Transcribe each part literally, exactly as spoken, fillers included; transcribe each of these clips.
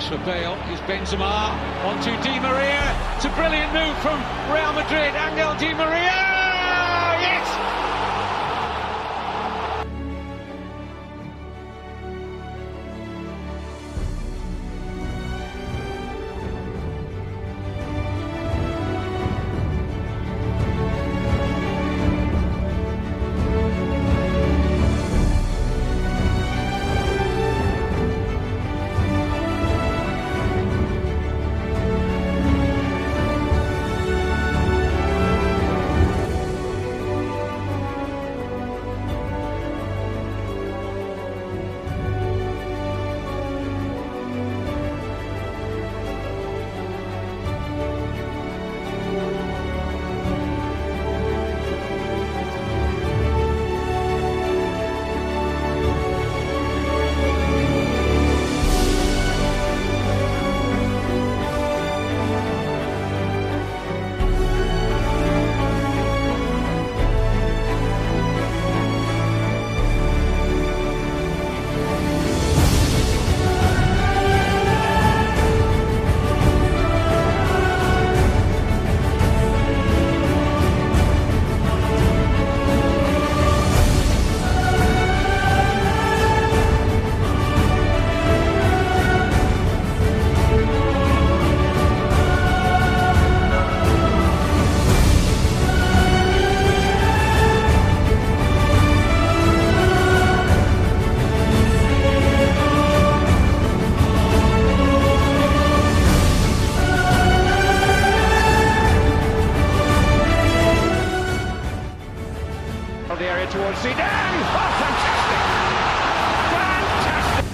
Pass for Bale, is Benzema, on to Di Maria, it's a brilliant move from Real Madrid, Angel Di Maria! The area towards Zidane. Oh, fantastic! Fantastic!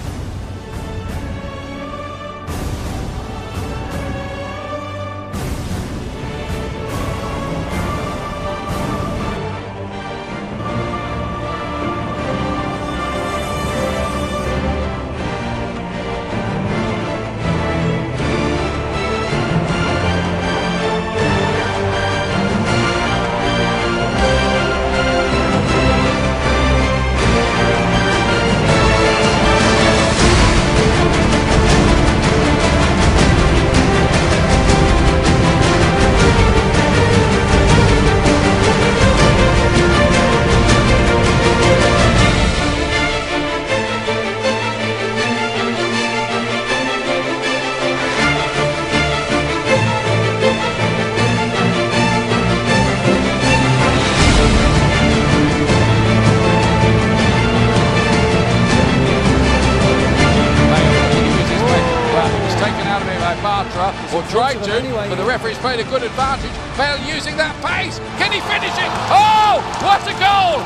Bartra, or tried to, but the referee's played a good advantage. Bale using that pace. Can he finish it? Oh, what a goal!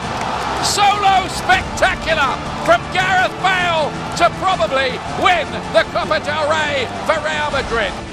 Solo spectacular from Gareth Bale to probably win the Copa del Rey for Real Madrid.